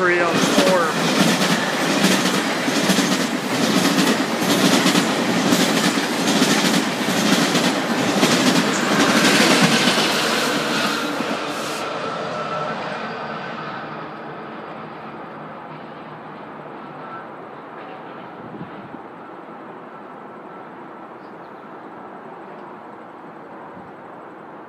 terrestrial form.